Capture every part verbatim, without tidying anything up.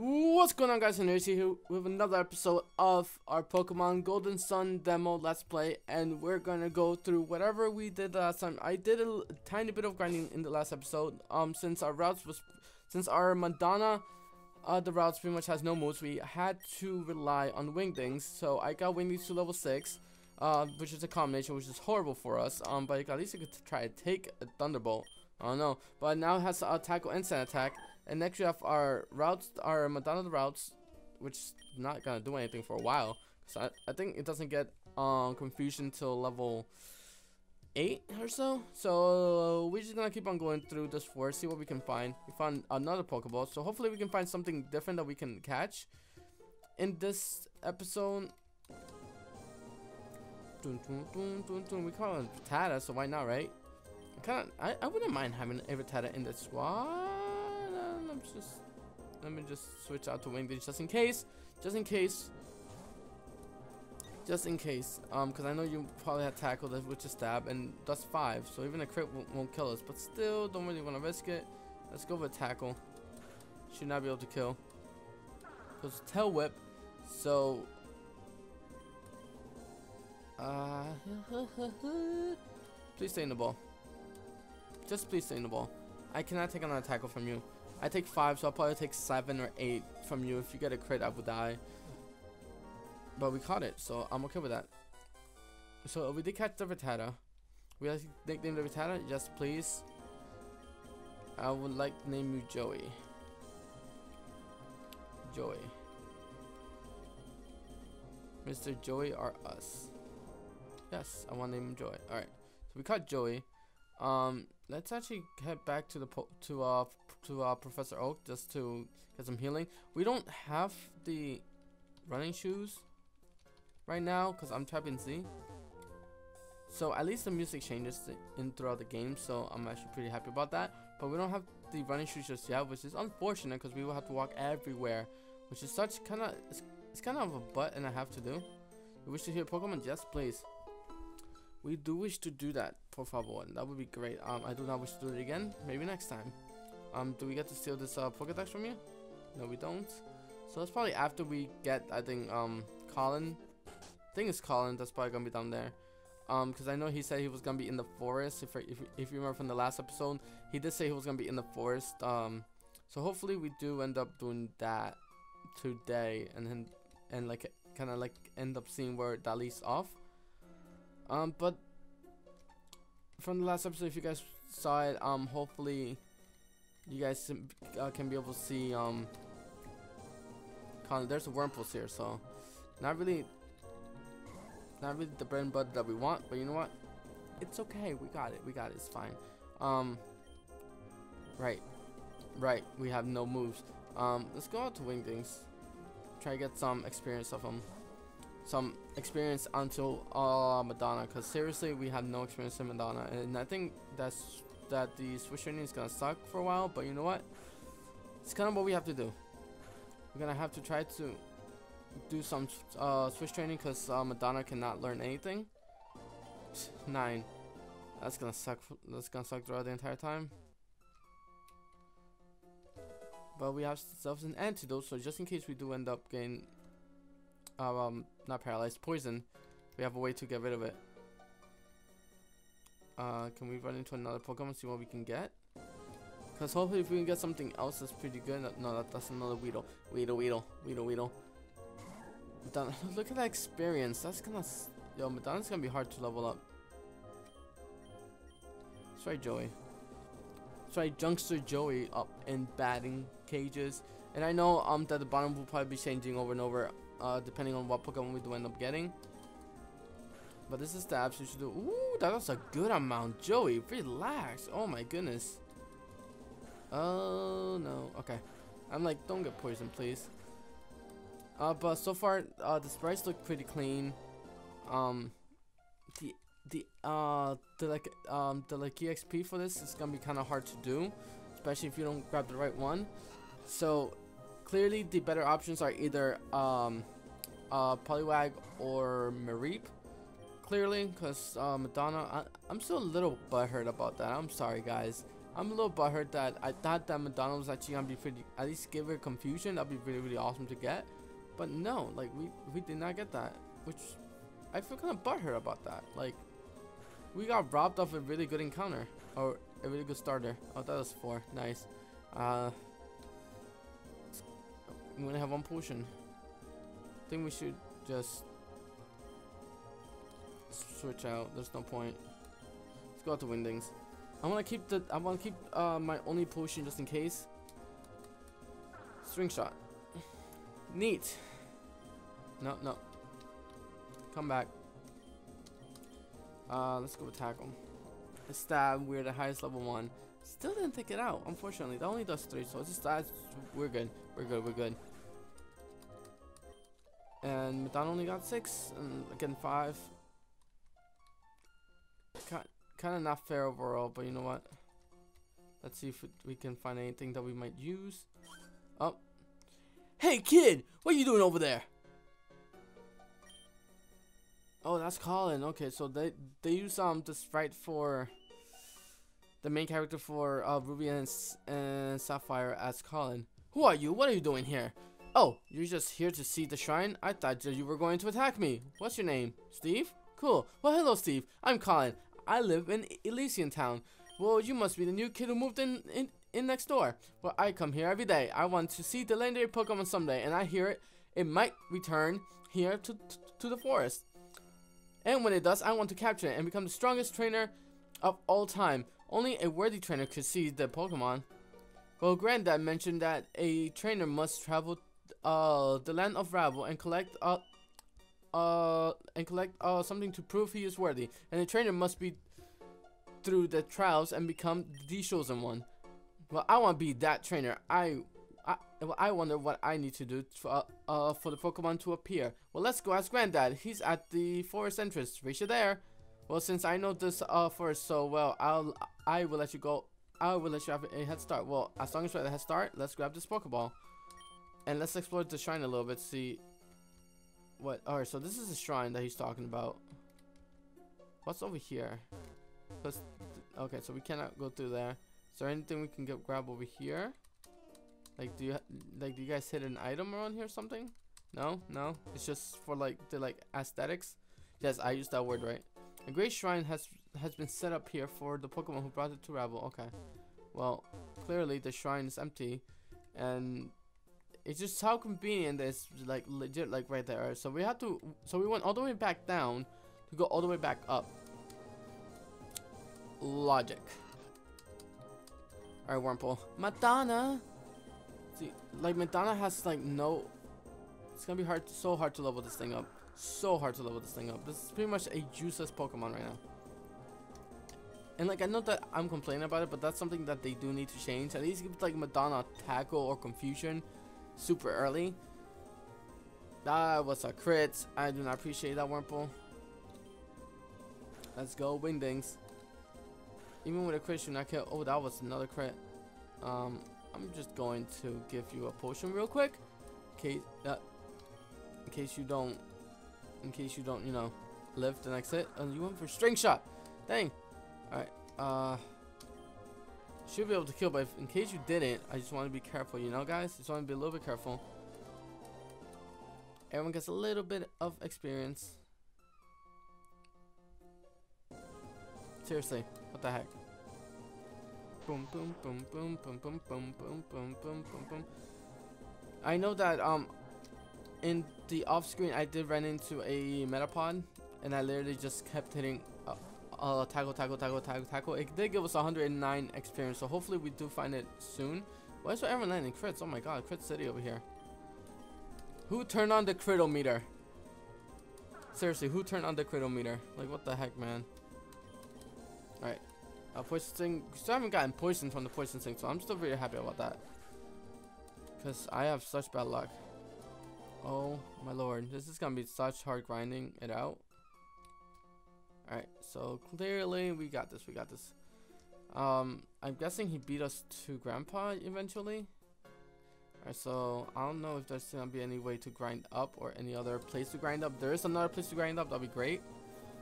What's going on, guys? And here's here with another episode of our Pokemon Golden Sun demo let's play, and we're gonna go through whatever we did last time. I did a, a tiny bit of grinding in the last episode. Um, since our routes was, since our Madonna, uh, the routes pretty much has no moves, we had to rely on Wingdings. So I got Wingdings to level six, uh, which is a combination, which is horrible for us. Um, but at least I could try to take a Thunderbolt. I don't know, but now it has uh, Tackle and Sand Attack. And next we have our routes, our Madonna routes, which is not gonna do anything for a while. So I, I think it doesn't get um, Confusion till level eight or so. So we're just gonna keep on going through this forest, see what we can find. We found another Pokeball, so hopefully we can find something different that we can catch in this episode. Dun, dun, dun, dun, dun. We call it Tata, so why not, right? I, kinda, I, I wouldn't mind having a Rattata in the squad. Just let me just switch out to Wingdings just in case, just in case, just in case. Um, because I know you probably had Tackle, which is Stab, and that's five. So even a crit won't kill us, but still don't really want to risk it. Let's go with Tackle. Should not be able to kill. Goes Tail Whip. So, uh, please stay in the ball. Just please stay in the ball. I cannot take another Tackle from you. I take five, so I'll probably take seven or eight from you. If you get a crit, I will die. But we caught it, so I'm okay with that. So we did catch the Rattata. We like to nickname the Rattata? Yes, please. I would like to name you Joey. Joey. Mister Joey or us. Yes, I want to name him Joey. Alright, so we caught Joey. Um, let's actually head back to the po to uh to uh Professor Oak just to get some healing. We don't have the running shoes right now because I'm tapping Z. So at least the music changes in throughout the game, so I'm actually pretty happy about that. But we don't have the running shoes just yet, which is unfortunate because we will have to walk everywhere, which is such kind of it's, it's kind of a butt and a half to do. We wish to hear Pokemon, yes, please. We do wish to do that, por favor, and that would be great. Um, I do not wish to do it again. Maybe next time. Um, do we get to steal this uh, Pokédex from you? No, we don't. So that's probably after we get, I think, um, Colin. I think it's Colin. That's probably gonna be down there. Um, because I know he said he was gonna be in the forest. If, if if you remember from the last episode, he did say he was gonna be in the forest. Um, so hopefully we do end up doing that today, and then and like kind of like end up seeing where that leads off. Um, but from the last episode, if you guys saw it, um, hopefully you guys uh, can be able to see, um, Colin. There's a Wurmples here, so not really, not really the bread and butter that we want, but you know what? It's okay. We got it. We got it. It's fine. Um, right, right. We have no moves. Um, let's go out to Wingdings, try to get some experience of them. Some experience until uh, Madonna, because seriously we have no experience in Madonna, and I think that's that the switch training is gonna suck for a while, but you know what, it's kind of what we have to do. We're gonna have to try to do some uh, switch training because uh, Madonna cannot learn anything. Nine, that's gonna suck for, that's gonna suck throughout the entire time, but we have ourselves an antidote, so just in case we do end up getting Um, not paralyzed, poison. We have a way to get rid of it. Uh, can we run into another Pokemon, see what we can get? Because hopefully if we can get something else that's pretty good. No, no that, that's another Weedle. Weedle, Weedle, Weedle, Weedle. Madonna, look at that experience. That's gonna... Yo, Madonna's gonna be hard to level up. Let's try Joey. Let's try Junkster Joey up in batting cages. And I know um that the bottom will probably be changing over and over. Uh, depending on what Pokemon we do end up getting. But this is stabs, so you should do. Ooh, that was a good amount. Joey, relax. Oh my goodness. Oh no. Okay. I'm like, don't get poisoned, please. Uh, but so far, uh, the sprites look pretty clean. Um, the the uh the like um the like E X P for this is gonna be kind of hard to do, especially if you don't grab the right one. So. Clearly, the better options are either um, uh, Poliwag or Mareep. Clearly, because uh, Madonna, I, I'm still a little butthurt about that. I'm sorry, guys. I'm a little butthurt that I thought that Madonna was actually gonna be pretty, at least give her confusion. That'd be really, really awesome to get. But no, like we we did not get that, which I feel kind of butthurt about that. Like we got robbed of a really good encounter or a really good starter. Oh, that was four. Nice. Uh, I'm gonna have one potion. I think we should just switch out. There's no point. Let's go out to Windings. I want to keep the. I want to keep uh, my only potion just in case. String shot. Neat. No, no. Come back. Uh, let's go attack him. A stab. We're the highest level one. Still didn't take it out. Unfortunately, that only does three. So it's just that we're good. We're good. We're good. And Madonna only got six, and again five. Kind of not fair overall, but you know what? Let's see if we can find anything that we might use. Oh, hey kid, what are you doing over there? Oh, that's Colin. Okay, so they they use um the sprite for the main character for uh, Ruby and, and Sapphire as Colin. Who are you? What are you doing here? Oh, you're just here to see the shrine? I thought you were going to attack me. What's your name? Steve? Cool. Well, hello, Steve. I'm Colin. I live in Elysian Town. Well, you must be the new kid who moved in, in, in next door. Well, I come here every day. I want to see the legendary Pokemon someday, and I hear it, it might return here to, to, to the forest. And when it does, I want to capture it and become the strongest trainer of all time. Only a worthy trainer could see the Pokemon. Well, Granddad mentioned that a trainer must travel uh, the land of Rabel and collect... Uh, Uh, and collect uh, something to prove he is worthy, and the trainer must be through the trials and become the chosen one. Well, I want to be that trainer. I, I, well, I wonder what I need to do to, uh, uh, for the Pokemon to appear. Well, let's go ask Granddad. He's at the forest entrance. Reach it there. Well, since I know this uh, forest so well, I'll I will let you go. I will let you have a head start. Well, as long as you have a head start, let's grab this Pokeball, and let's explore the shrine a little bit. See. What? Alright, so this is the shrine that he's talking about. What's over here? Let's okay, so we cannot go through there. Is there anything we can get, grab over here? Like, do you like do you guys hit an item around here or something? No, no. It's just for like the like aesthetics. Yes, I used that word right. A great shrine has has been set up here for the Pokemon who brought it to Rabel. Okay. Well, clearly the shrine is empty, and. It's just how convenient that it's like legit like right there. So we had to so we went all the way back down to go all the way back up. Logic. Alright, Wurmple. Madonna. See, like Madonna has like no it's gonna be hard so hard to level this thing up. So hard to level this thing up. This is pretty much a useless Pokemon right now. And like I know that I'm complaining about it, but that's something that they do need to change. At least give like Madonna tackle or confusion. Super early. That was a crit. I do not appreciate that, Wurmple. Let's go, Windings. Even with a crit, you're not kill. Oh, that was another crit. Um, I'm just going to give you a potion real quick, in case, uh, in case you don't, in case you don't, you know, live the next hit. And you went for string shot. Dang. All right. Uh. Should be able to kill, but if, in case you didn't, I just want to be careful, you know, guys? Just want to be a little bit careful. Everyone gets a little bit of experience. Seriously, what the heck? Boom, boom, boom, boom, boom, boom, boom, boom, boom, boom, boom, boom. I know that um, in the off-screen, I did run into a Metapod, and I literally just kept hitting up. Uh, tackle, tackle, tackle, tackle, tackle. It did give us one hundred nine experience, so hopefully we do find it soon. Why is everyone landing crits? Oh my god, crit city over here. Who turned on the critometer? Seriously, who turned on the critometer? Like, what the heck, man? Alright. Uh, poison thing. Still haven't gotten poison from the poison thing, so I'm still really happy about that. Because I have such bad luck. Oh my lord. This is gonna be such hard grinding it out. Alright, so clearly we got this, we got this. Um, I'm guessing he beat us to Grandpa eventually. Alright, so I don't know if there's gonna be any way to grind up or any other place to grind up. There is another place to grind up, that'd be great.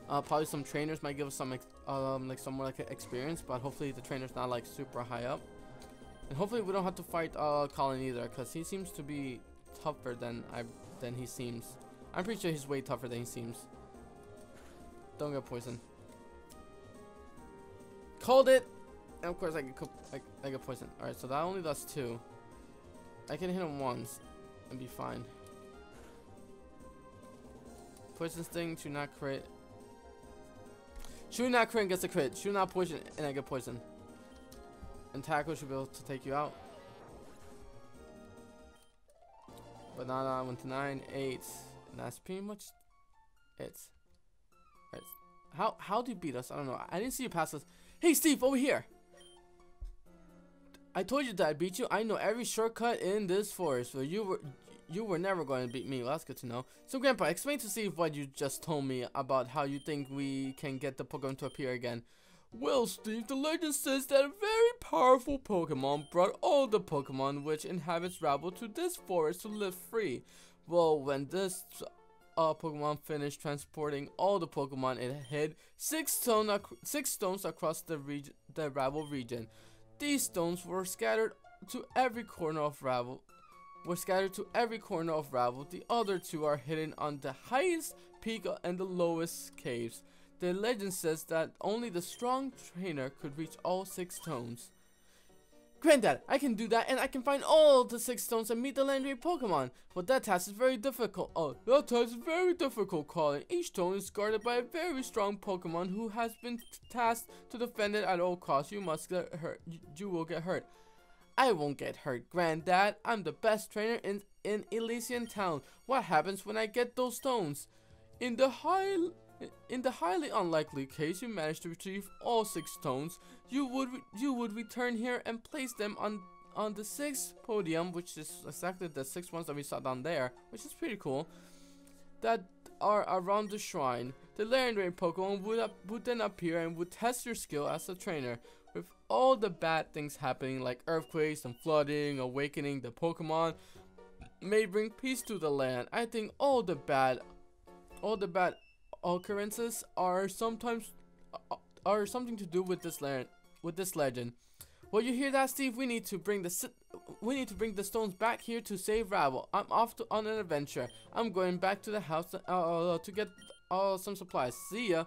Uh, probably some trainers might give us some ex um, like some more like experience, but hopefully the trainer's not like super high up. And hopefully we don't have to fight uh, Colin either, cause he seems to be tougher than I than he seems. I'm pretty sure he's way tougher than he seems. Don't get poisoned. Called it. And of course I get I, I get poisoned. All right, so that only does two. I can hit him once and be fine. Poison sting, do not crit. Shoot not crit and gets a crit. Shoot not poison and I get poison. And tackle should be able to take you out. But now I went to nine, eight, and that's pretty much it. Alright. How how do you beat us? I don't know. I didn't see you pass us. Hey Steve, over here. I told you that I beat you. I know every shortcut in this forest. So you were you were never going to beat me. Well, that's good to know. So Grandpa, explain to Steve what you just told me about how you think we can get the Pokemon to appear again. Well, Steve, the legend says that a very powerful Pokemon brought all the Pokemon which inhabits Rabel to this forest to live free. Well, when this uh, Pokemon finished transporting all the Pokemon, it hid six, stone six stones across the, reg the Rabel region. These stones were scattered to every corner of Rabel. Were scattered to every corner of Rabel. The other two are hidden on the highest peak and the lowest caves. The legend says that only the strong trainer could reach all six stones. Granddad, I can do that, and I can find all the six stones and meet the legendary Pokemon. But that task is very difficult. Oh, that task is very difficult, Colin. Each stone is guarded by a very strong Pokemon who has been tasked to defend it at all costs. You must get hurt. You will get hurt. I won't get hurt, Granddad. I'm the best trainer in, in Elysian Town. What happens when I get those stones? In the high... In the highly unlikely case you manage to retrieve all six stones, you would re you would return here and place them on on the sixth podium, which is exactly the six ones that we saw down there, which is pretty cool. That are around the shrine. The legendary Pokemon would up, would then appear and would test your skill as a trainer. With all the bad things happening, like earthquakes and flooding, awakening the Pokemon may bring peace to the land. I think all the bad, all the bad. occurrences are sometimes uh, are something to do with this land with this legend. Well, you hear that, Steve? We need to bring the si we need to bring the stones back here to save Rabel. I'm off to, on an adventure. I'm going back to the house to, uh, to get uh, some supplies. See ya.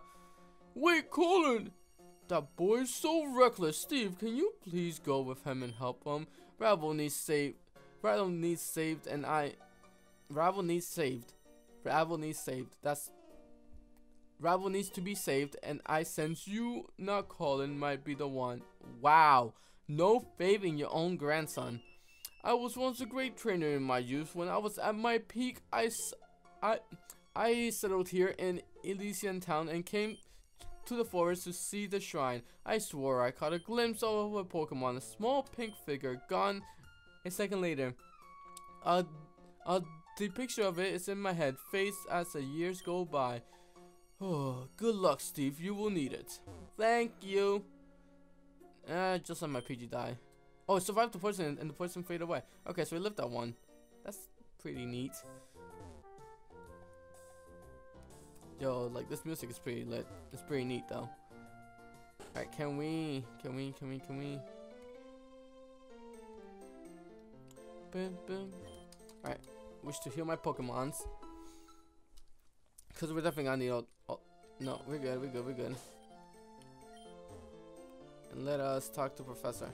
Wait, Colin. That boy's so reckless. Steve, can you please go with him and help him? Rabel needs saved. Rabel needs saved, and I. Rabel needs saved. Rabel needs saved. That's. Rabel needs to be saved, and I sense you, not Colin, might be the one. Wow, no faith in your own grandson. I was once a great trainer in my youth. When I was at my peak, I, I, I settled here in Elysian Town and came to the forest to see the shrine. I swore I caught a glimpse of a Pokemon, a small pink figure, gone a second later. Uh, uh, the picture of it is in my head, fades as the years go by. Oh, good luck, Steve. You will need it. Thank you. Uh, just let my P G die. Oh, it survived the poison and the poison faded away. Okay, so we left that one. That's pretty neat. Yo, like this music is pretty lit. It's pretty neat though. Alright, can we? Can we? Can we? Can we? Bam, bam. Alright, wish to heal my Pokemons. Cause we're definitely gonna need all, all. No, we're good. We're good. We're good. And let us talk to Professor.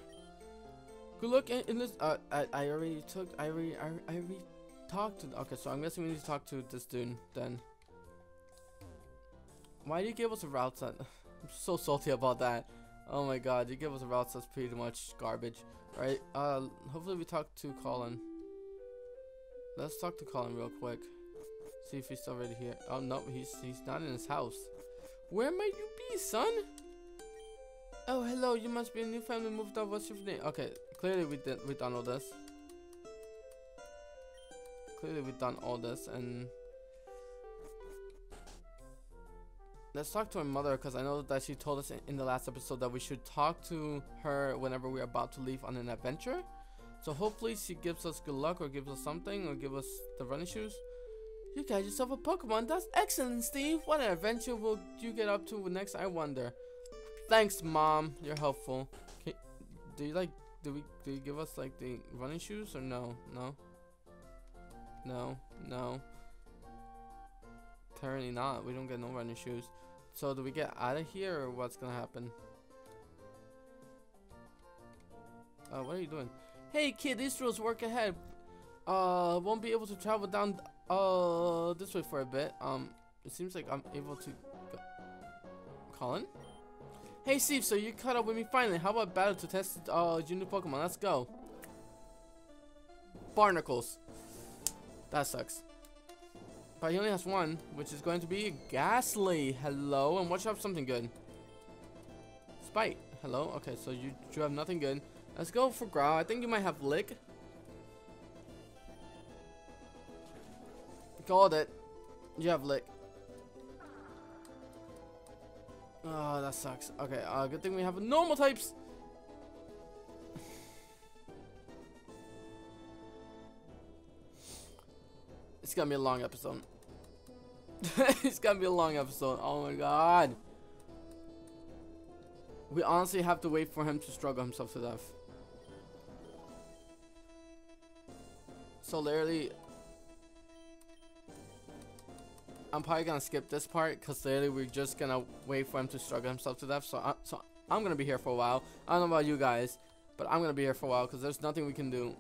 Good luck in, in this. Uh, I I already took. I already I I already talked to. Okay, so I'm guessing we need to talk to this dude then. Why do you give us a route set? I'm so salty about that. Oh my God, you give us a route set's pretty much garbage. All right. Uh, hopefully we talk to Colin. Let's talk to Colin real quick. See if he's already here. Oh no, he's he's not in his house. Where might you be, son? Oh hello, you must be a new family moved up. What's your name? Okay, clearly we did we done all this. Clearly we done all this, and let's talk to my mother, because I know that she told us in, in the last episode that we should talk to her whenever we're about to leave on an adventure. So hopefully she gives us good luck, or gives us something, or give us the running shoes. You got yourself a Pokemon. That's excellent, Steve. What an adventure will you get up to next, I wonder. Thanks, Mom. You're helpful. Can, do you like? Do we? Do you give us like the running shoes or no? No. No. No. Apparently not. We don't get no running shoes. So do we get out of here or what's gonna happen? Uh, what are you doing? Hey, kid. These rules work ahead. Uh, won't be able to travel down uh this way for a bit. Um, it seems like I'm able to. Go. Colin. Hey Steve, so you caught up with me finally. How about battle to test uh, your new Pokemon? Let's go. Barnacles. That sucks. But he only has one, which is going to be Ghastly. Hello, and watch out for something good. Spite. Hello. Okay, so you you have nothing good. Let's go for Growl. I think you might have Lick. Called it. You have Lick. Oh, that sucks. Okay, uh, good thing we have normal types. It's gonna be a long episode. It's gonna be a long episode. Oh my god. We honestly have to wait for him to struggle himself to death. So literally, I'm probably gonna skip this part because literally we're just gonna wait for him to struggle himself to death. So, I, so I'm gonna be here for a while. I don't know about you guys, but I'm gonna be here for a while because there's nothing we can do.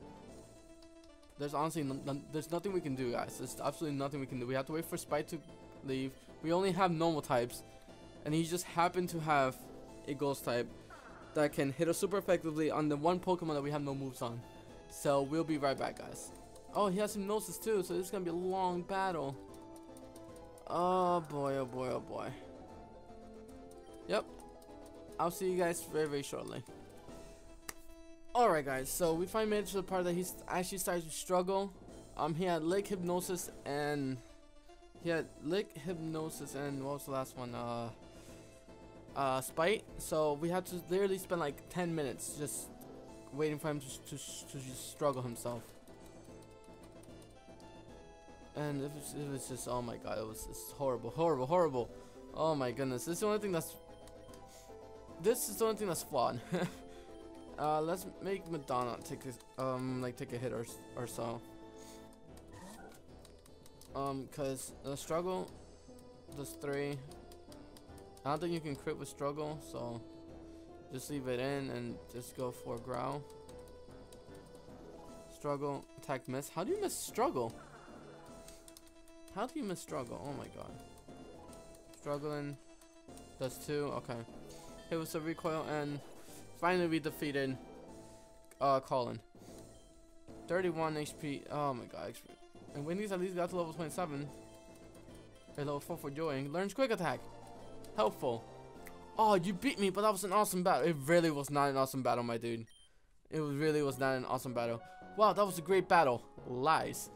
There's honestly, no, no, there's nothing we can do, guys. There's absolutely nothing we can do. We have to wait for Spite to leave. We only have normal types, and he just happened to have a ghost type that can hit us super effectively on the one Pokemon that we have no moves on. So we'll be right back, guys. Oh, he has some Gnosis too, so this is gonna be a long battle. Oh boy, oh boy, oh boy. Yep. I'll see you guys very, very shortly. Alright guys, so we finally made it to the part that he actually started to struggle. Um, he had Lick, Hypnosis, and... He had Lick, Hypnosis, and what was the last one? Uh, uh, Spite. So we had to literally spend like ten minutes just waiting for him to, to, to just struggle himself. And it was, it was just, oh my god, it was just horrible, horrible, horrible. Oh my goodness, this is the only thing that's, this is the only thing that's flawed. uh, let's make Madonna take a, um, like take a hit or, or so. Um, cause the struggle, there's three. I don't think you can crit with struggle, so just leave it in and just go for Growl. Struggle, attack, miss. How do you miss struggle? How do you miss struggle? Oh my god. Struggling. That's two. Okay. It was a recoil and finally we defeated uh, Colin. thirty-one H P. Oh my god. And Wendy's at least got to level twenty-seven. And level four for Joey. Learns quick attack. Helpful. Oh, you beat me, but that was an awesome battle. It really was not an awesome battle, my dude. It really was not an awesome battle. Wow, that was a great battle. Lies.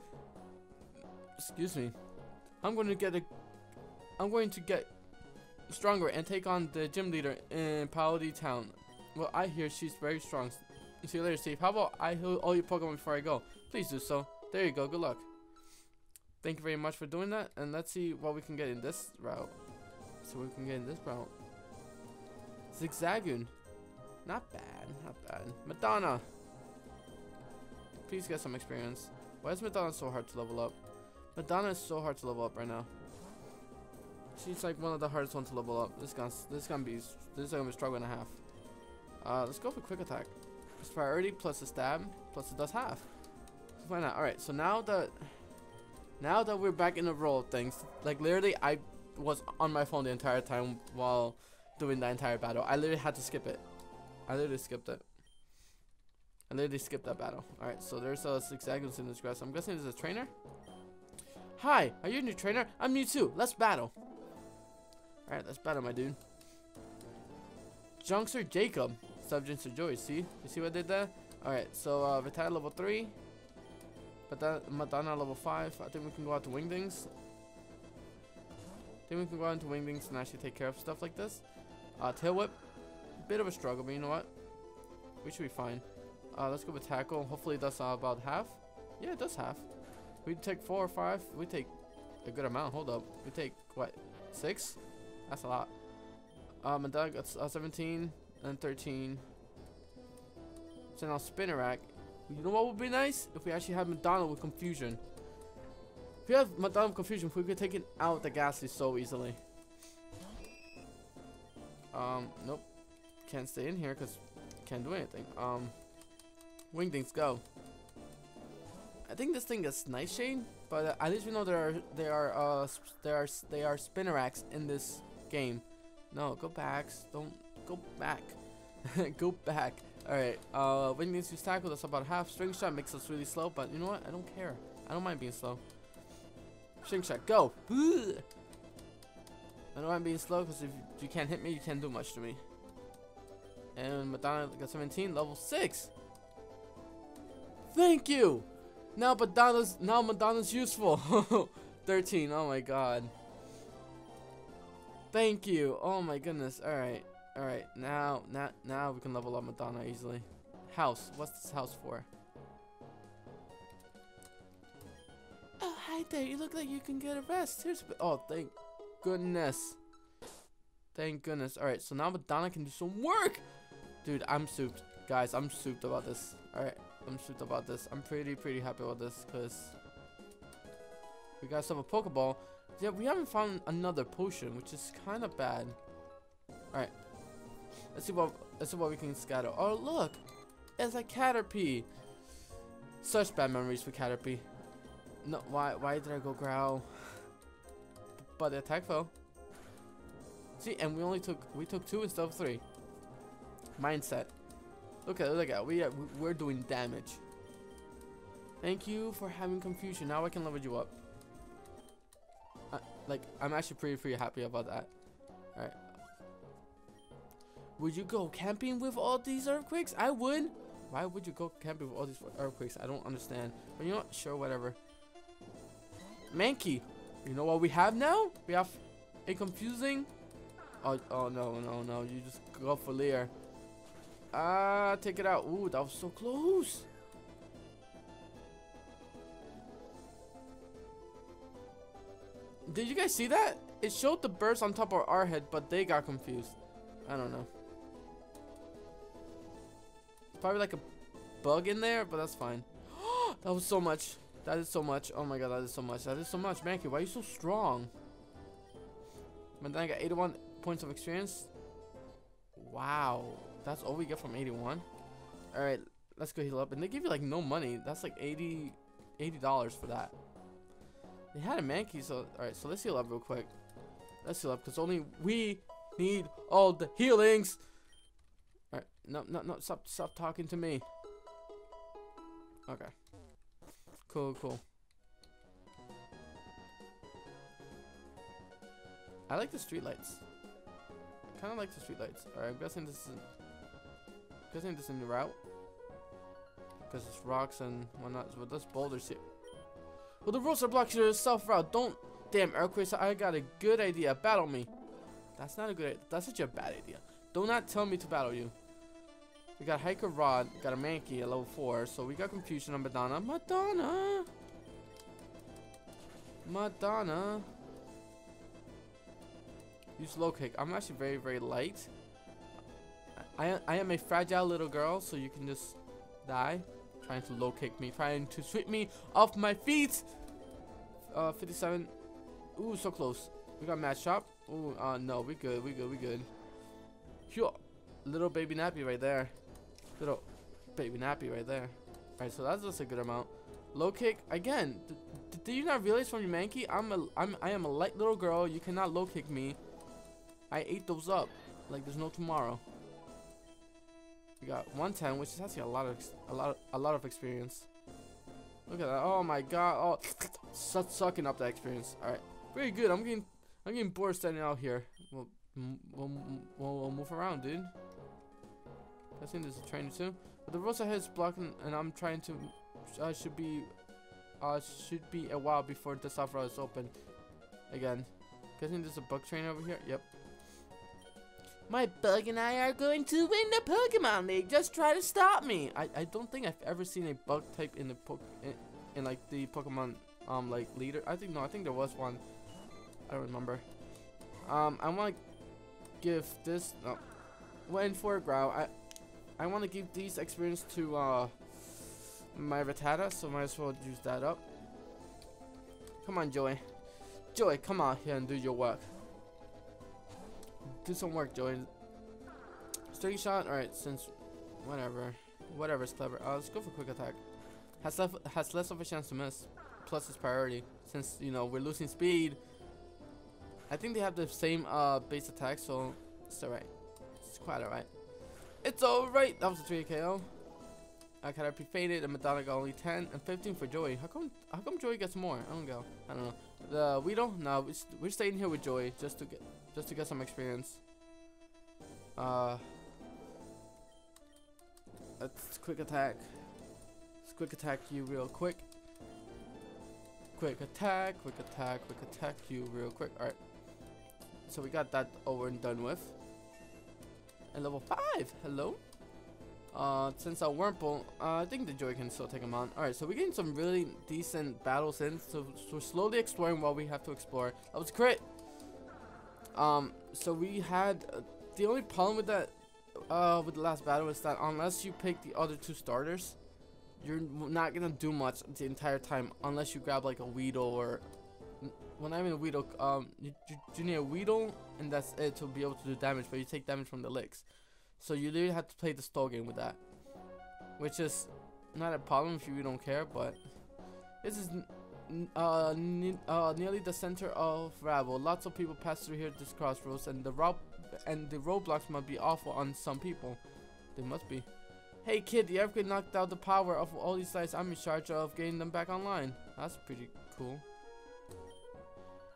Excuse me. I'm going to get a, I'm going to get stronger and take on the gym leader in Paldea Town. Well, I hear she's very strong. See you later, Steve. How about I heal all your Pokemon before I go? Please do so. There you go. Good luck. Thank you very much for doing that. And let's see what we can get in this route. So we can get in this route. Zigzagoon. Not bad. Not bad. Madonna. Please get some experience. Why is Madonna so hard to level up? Madonna is so hard to level up right now. She's like one of the hardest ones to level up. This gonna, this gonna be, this is gonna be a struggle and a half. Uh, let's go for quick attack. It's priority plus a stab plus it does half. Why not? All right. So now that, now that we're back in the roll of things, like literally, I was on my phone the entire time while doing that entire battle. I literally had to skip it. I literally skipped it. I literally skipped that battle. All right. So there's a Zigzagoon in this grass. I'm guessing there's a trainer. Hi, are you a new trainer? I'm new too. Let's battle. Alright, let's battle, my dude. Junkster Jacob. Subjects to Joey. See? You see what I did there? Alright, so uh, Vitale level three. Madonna level five. I think we can go out to Wingdings. I think we can go out to Wingdings and actually take care of stuff like this. Uh, Tail Whip. Bit of a struggle, but you know what? We should be fine. Uh, let's go with Tackle. Hopefully, that's uh, about half. Yeah, it does half. We take four or five. We take a good amount. Hold up. We take, what, six? That's a lot. Um, and Doug, that's uh, seventeen and thirteen. So now Spinarak. You know what would be nice? If we actually had McDonald with Confusion. If we have McDonald with Confusion, we could take it out the Ghastly so easily. Um, nope. Can't stay in here because can't do anything. Um, Wingdings, go. I think this thing is Nightshade, but uh, at least we know there are there are uh there are they are Spinaracks in this game. No, go back. Don't go back. Go back. All right. Uh, Wingdings use tackle. That's about half. String Shot makes us really slow, but you know what? I don't care. I don't mind being slow. String Shot, go. Ugh. I know I'm being slow because if you can't hit me, you can't do much to me. And Madonna got seventeen, level six. Thank you. Now Madonna's now Madonna's useful. thirteen. Oh my god. Thank you. Oh my goodness. All right. All right. Now, now, now we can level up Madonna easily. House. What's this house for? Oh, hi there. You look like you can get a rest. Here's. Oh, thank goodness. Thank goodness. All right. So now Madonna can do some work. Dude, I'm souped. Guys, I'm souped about this. All right. I'm stoked about this. I'm pretty, pretty happy about this because we got some a Pokeball. Yeah, we haven't found another potion, which is kind of bad. All right, let's see what let's see what we can scatter. Oh look, it's a Caterpie. Such bad memories for Caterpie. No, why why did I go Growl? But the attack fell. See, and we only took we took two instead of three. Mindset. Look at, look at, we are, we're doing damage. Thank you for having Confusion. Now I can level you up. I, like, I'm actually pretty, pretty happy about that. Alright. Would you go camping with all these earthquakes? I would. Why would you go camping with all these earthquakes? I don't understand. But you know what? Sure, whatever. Mankey. You know what we have now? We have a confusing... Oh, oh no, no, no. You just go for Leer. Ah, uh, take it out. Ooh, that was so close. Did you guys see that? It showed the birds on top of our head, but they got confused. I don't know. Probably like a bug in there, but that's fine. That was so much. That is so much. Oh my god, that is so much. That is so much. Mankey, why are you so strong? But then I got eighty-one points of experience. Wow. That's all we get from eighty-one. All right, let's go heal up. And they give you like no money. That's like eighty dollars for that. They had a Mankey, so all right. So let's heal up real quick. Let's heal up because only we need all the healings. All right, no, no, no. Stop, stop talking to me. Okay. Cool, cool. I like the streetlights. Kind of like the streetlights. All right, I'm guessing this is. Guessing this is in the route because it's rocks and whatnot. But this boulder's here. Well, the roads are blocking your self route. Don't damn earthquakes. I got a good idea. Battle me. That's not a good idea. That's such a bad idea. Do not tell me to battle you. We got Hiker Rod. Got a Mankey at level four. So we got Confusion on Madonna. Madonna. Madonna. Use low kick. I'm actually very, very light. I, I am a fragile little girl, so you can just die. Trying to low kick me, trying to sweep me off my feet. Uh, fifty-seven. Ooh, so close. We got Mad Shop. Ooh, uh, no, we good, we good, we good. Phew. Little baby nappy right there. Little baby nappy right there. Alright, so that's just a good amount. Low kick again. Did you not realize from your Mankey? I'm a, I'm, I am a light little girl. You cannot low kick me. I ate those up. Like there's no tomorrow. We got one ten, which is actually a lot of a lot of, a lot of experience. Look at that! Oh my god! Oh, sucking up that experience. All right, very good. I'm getting I'm getting bored standing out here. We'll we'll, we'll, we'll move around, dude. I think there's a trainer too. But the roads ahead is blocking, and I'm trying to. I uh, should be, uh, should be a while before the south road is open. Again, guessing there's a bug trainer over here. Yep. My bug and I are going to win the Pokemon League. Just try to stop me. I, I don't think I've ever seen a bug type in the po in, in like the Pokemon um like leader. I think no, I think there was one. I don't remember. Um, I want to give this. No, went for Growl. I I want to give these experience to uh my Rattata, so might as well use that up. Come on, Joey. Joey, come out here and do your work. Do some work, Joey. Sturdy shot. All right, since whatever, whatever's clever. Uh, let's go for quick attack. Has less, has less of a chance to miss, plus his priority. Since, you know, we're losing speed. I think they have the same uh, base attack, so it's alright. It's quite alright. It's alright! That was a three K O. I kind of pre-faded, and Madonna got only ten and fifteen for Joey. How come How come Joey gets more? I don't go. I don't know. The Weedle? No, we're, st we're staying here with Joey just to get just to get some experience. Uh, Let's quick attack. Quick attack you real quick. Quick attack, quick attack, quick attack you real quick. Alright. So we got that over and done with. And level five. Hello. Uh, since our Wurmple, uh, I think the Joy can still take him on. Alright, so we're getting some really decent battles in. So, so we're slowly exploring while we have to explore. That was crit. Um, so we had uh, the only problem with that, uh, with the last battle is that unless you pick the other two starters, you're not gonna do much the entire time unless you grab like a Weedle or, when I mean a Weedle, um, you, you, you need a Weedle and that's it to be able to do damage, but you take damage from the licks. So you literally have to play the stall game with that, which is not a problem if you don't care, but this is uh, ne uh, nearly the center of Rabel. Lots of people pass through here at this crossroads, and the rob and the roadblocks must be awful on some people. They must be. Hey kid, the earthquake knocked out the power of all these sites. I'm in charge of getting them back online. That's pretty cool.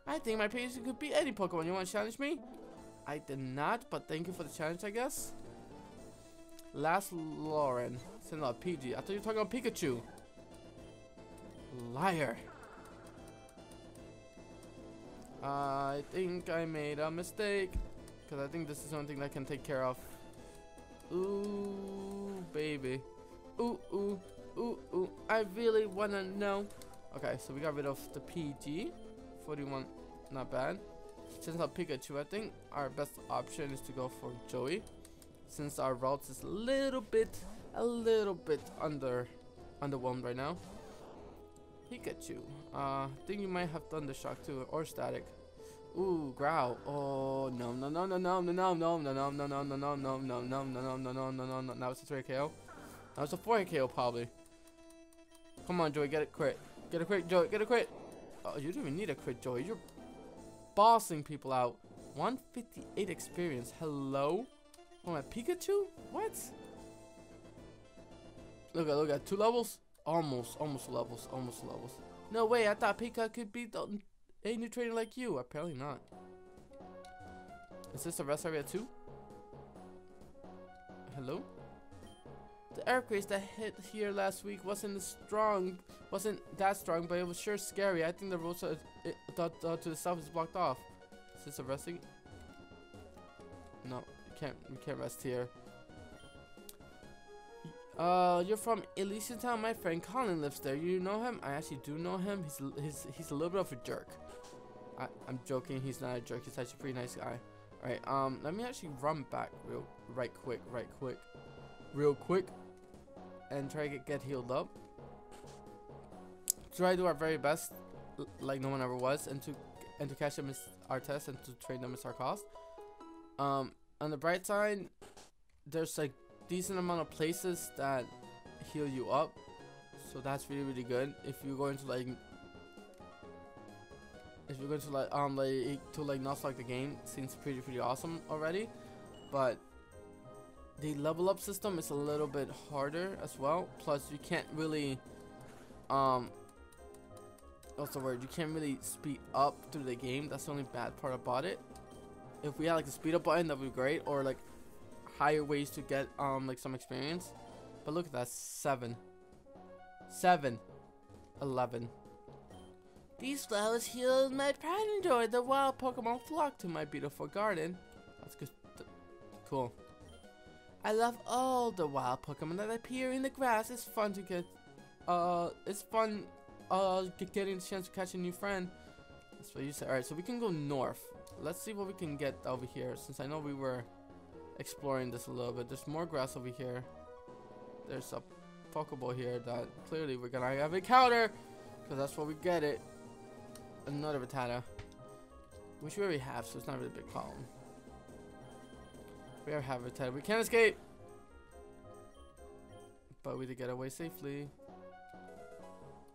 I think my patient could beat any Pokemon. You want to challenge me? I did not, but thank you for the challenge, I guess. Last Lauren. Send out P G. I thought you were talking about Pikachu. Liar. Uh, I think I made a mistake. Because I think this is the only thing that I can take care of. Ooh, baby. Ooh, ooh, ooh, ooh. I really wanna know. Okay, so we got rid of the P G. forty-one, not bad. Since our Pikachu, I think our best option is to go for Joey. Since our routes is a little bit, a little bit under, underwhelmed right now. Pikachu. Uh, I think you might have Thundershock too, or Static. Ooh, Growl. Oh, no, no, no, no, no, no, no, no, no, no, no, no, no, no, no, no, no, no, no, no, no, no. Now it's a three K O. Now it's a four K O probably. Come on, Joey, get a crit. Get a crit, Joey, get a crit. Oh, you don't even need a crit, Joey. You're bossing people out. one fifty-eight experience. Hello? Oh, my Pikachu? What? Look at, look at. Two levels? Almost, almost levels, almost levels. No way, I thought Pikachu could be the... Ain't new trainer like you? Apparently not. Is this a rest area too? Hello? The earthquake that hit here last week wasn't as strong, wasn't that strong, but it was sure scary. I think the road to, it, the, the, to the south is blocked off. Is this a resting? No, you can't. We can't rest here. Uh, you're from Elysian Town. My friend Colin lives there. You know him? I actually do know him. He's he's he's a little bit of a jerk. I, I'm joking. He's not a jerk. He's actually a pretty nice guy. All right. Um, let me actually run back real right quick, right quick, real quick, and try to get, get healed up. Try to do our very best, like no one ever was, and to and to catch them is our test, and to train them is our cost. Um, on the bright side, there's like decent amount of places that heal you up, so that's really really good. If you're going to like, if you're going to like um like to like not like the game, seems pretty pretty awesome already, but the level up system is a little bit harder as well. Plus you can't really um what's the word? You can't really speed up through the game. That's the only bad part about it. If we had like a speed up button, that would be great, or like higher ways to get um like some experience. But look at that, seven seven eleven. These flowers healed my pride and joy. The wild Pokemon flock to my beautiful garden. That's good. Cool. I love all the wild Pokemon that appear in the grass. It's fun to get uh it's fun uh, getting the chance to catch a new friend. That's what you said. Alright, so we can go north. Let's see what we can get over here, since I know we were exploring this a little bit. There's more grass over here. There's a Pokeball here that clearly we're gonna have a counter, because that's where we get it. Another Rattata, which we already have, so it's not really a big problem. We already have Rattata. We can't escape, but we did get away safely.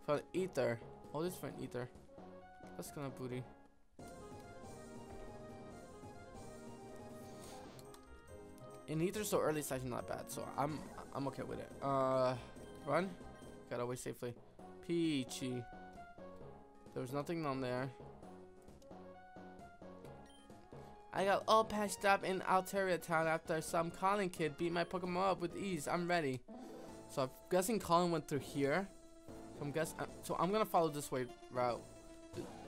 Found Ether. Oh, this is for an Ether. That's kind of booty. In Ether, so early is actually not bad, so I'm I'm okay with it. Uh, run. Got away safely. Peachy. There's nothing on there. I got all patched up in Paldea Town after some Colin kid beat my Pokemon up with ease. I'm ready. So I'm guessing Colin went through here. So I'm guess. Uh, so I'm gonna follow this way route.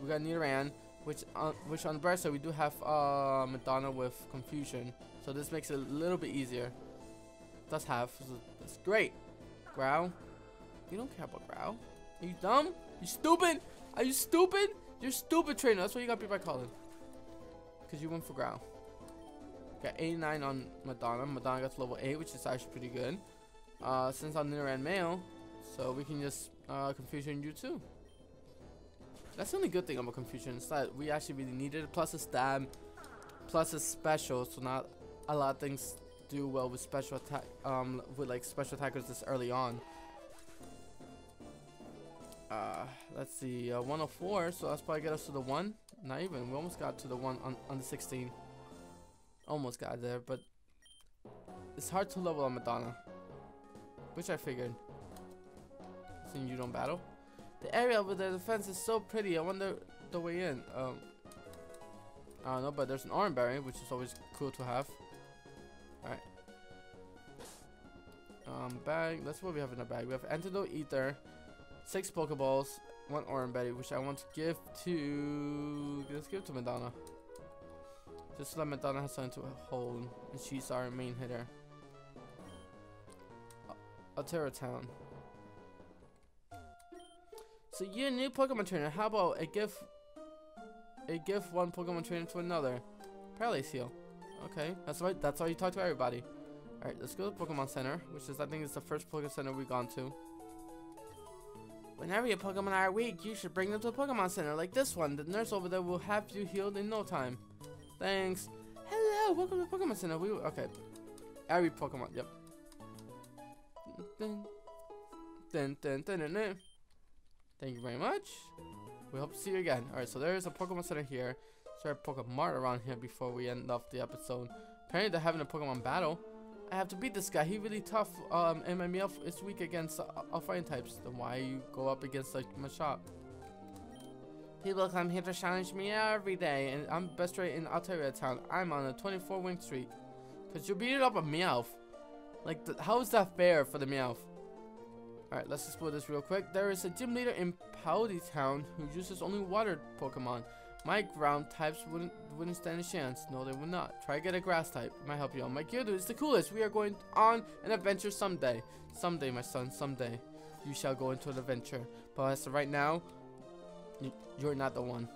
We got Nidoran, which on which on the bright side we do have uh, Madonna with Confusion. So this makes it a little bit easier. Does have. So that's great. Growl. You don't care about Growl. Are you dumb? You stupid? Are you stupid? You're stupid, trainer. That's why you got beat by Colin. Because you went for Growl. Got eighty-nine on Madonna. Madonna got to level eight, which is actually pretty good. Uh, since I'm Nidoran male, so we can just uh, Confusion you too. That's the only good thing about Confusion, is that we actually really need it. Plus a stab, plus a special. So not a lot of things do well with special attack, um, with like special attackers this early on. Uh, let's see, uh, one oh four, so that's probably get us to the one. Not even, we almost got to the one on, on the sixteen. Almost got there, but it's hard to level on Madonna, which I figured, since you don't battle. The area with the fence is so pretty, I wonder the way in. Um, I don't know, but there's an orange berry, which is always cool to have. Alright. Um, bag, that's what we have in the bag. We have Antidote, Ether, six Pokeballs, one Oran Betty, which I want to give to... Let's give it to Madonna. Just so that Madonna has something to hold, and she's our main hitter. Paldea Town. So you're a new Pokemon trainer. How about a gift? A gift one Pokemon trainer to another. Paralyze heal. Okay, that's right. That's how you talk to everybody. All right, let's go to the Pokemon Center, which is I think it's the first Pokemon Center we've gone to. Whenever your Pokemon are weak, you should bring them to a Pokemon Center like this one. The nurse over there will have you healed in no time. Thanks. Hello, welcome to the Pokemon Center. We okay. Every Pokemon. Yep. Dun, dun, dun, dun, dun, dun. Thank you very much. We hope to see you again. All right, so there is a Pokemon Center here. Is there a Pokemart around here before we end off the episode? Apparently they're having a Pokemon battle. I have to beat this guy. He really tough. Um, and my meal is weak against uh, all fighting types. Then why you go up against like my shop? People come here to challenge me every day, and I'm best rate in Paldea Town. I'm on a twenty-four win streak. Cause you beat it up a Meowth. Like, the, how is that fair for the Meowth? All right, let's explore this real quick. There is a gym leader in Paldea Town who uses only water Pokemon. My ground types wouldn't wouldn't stand a chance. No, they would not. Try to get a grass type. It might help you out. My Geodude is the coolest. We are going on an adventure someday. Someday, my son, someday. You shall go into an adventure. But as of right now, you're not the one.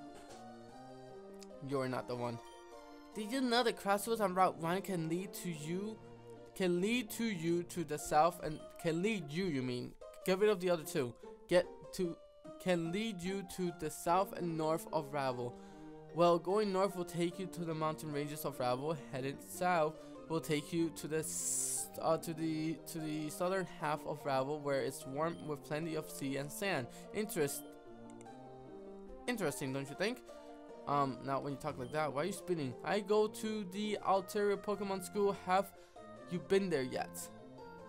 You're not the one. Did you know that crossroads on Route one can lead to you? Can lead to you to the south and can lead you, you mean. Get rid of the other two. Get to... Can lead you to the south and north of Rabel. Well, going north will take you to the mountain ranges of Rabel. Headed south will take you to the uh, to the to the southern half of Rabel, where it's warm with plenty of sea and sand. Interest, interesting, don't you think? Um, now when you talk like that, why are you spinning? I go to the Paldea Pokemon School. Have you been there yet?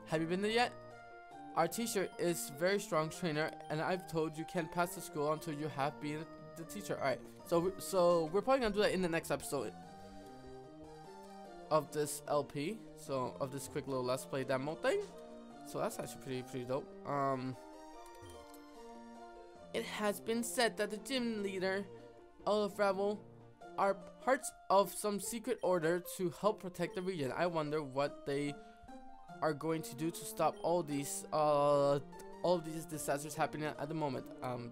Have you been there yet? Our teacher is very strong trainer, and I've told you can't pass the school until you have been the teacher. All right, so so we're probably gonna do that in the next episode of this L P. So of this quick little let's play demo thing. So that's actually pretty pretty dope. Um, it has been said that the gym leader, all of Rabel, are parts of some secret order to help protect the region. I wonder what they are going to do to stop all these uh all these disasters happening at the moment. Um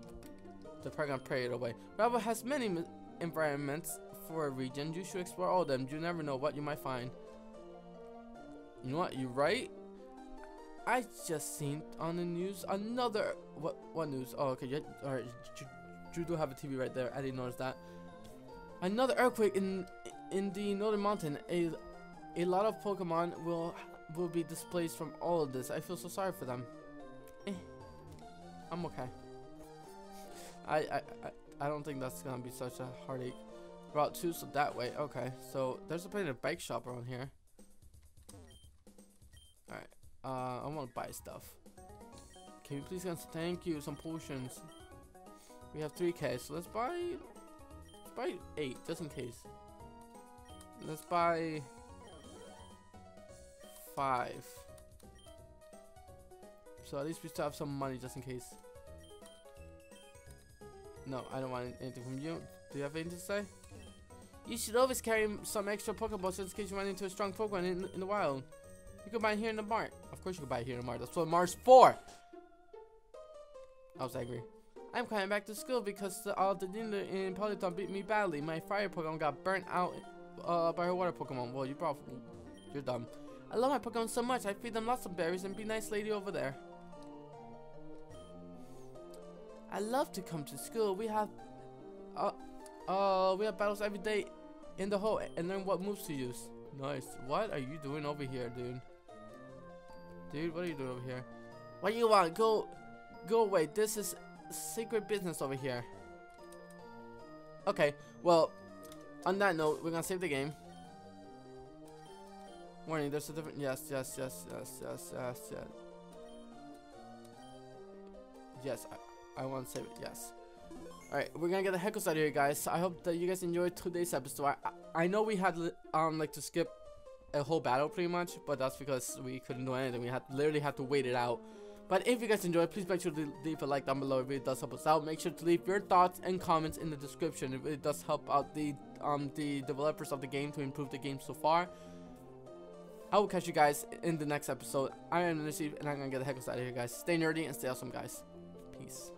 They're probably gonna pray it away. Rabel has many environments for a region. You should explore all of them. You never know what you might find. You know what? You're right. I just seen on the news another what? What news? Oh, okay. You, all right, you, you do have a T V right there. I didn't notice that. Another earthquake in in the northern mountain. A a lot of Pokemon will will be displaced from all of this. I feel so sorry for them. Eh, I'm okay. I I I, I don't think that's gonna be such a heartache. Route two, so that way. Okay, so there's a plenty of bike shop around here. Alright, uh, I want to buy stuff. Can you please answer? Thank you, some potions. We have three K, so let's buy, let's buy eight, just in case. Let's buy five. So at least we still have some money, just in case. No, I don't want anything from you. Do you have anything to say? You should always carry some extra Pokeballs just in case you run into a strong Pokemon in, in the wild. You can buy it here in the mart. Of course you can buy it here in the mart. That's what Mart's for. I was angry. I'm coming back to school because the, all the dealer in Paldea Town beat me badly. My fire Pokemon got burnt out uh, by her water Pokemon. Well, you probably, you're dumb. I love my Pokemon so much. I feed them lots of berries and be nice lady over there. I love to come to school. We have, uh, uh, we have battles every day in the hole and learn what moves to use. Nice. What are you doing over here, dude? Dude, what are you doing over here? What do you want? Go, go away. This is secret business over here. Okay, well, on that note, we're gonna save the game. Warning, there's a different- yes, yes, yes, yes, yes, yes, yes. Yes, I, I wanna save it, yes. Alright, we're gonna get the heckles out of here, guys. I hope that you guys enjoyed today's episode. I, I know we had um like to skip a whole battle pretty much, but that's because we couldn't do anything. We had literally had to wait it out. But if you guys enjoyed, please make sure to leave a like down below. It really does help us out. Make sure to leave your thoughts and comments in the description. It really does help out the um the developers of the game to improve the game so far. I will catch you guys in the next episode. I am Steve, and I'm gonna get the heckles out of here, guys. Stay nerdy and stay awesome, guys. Peace.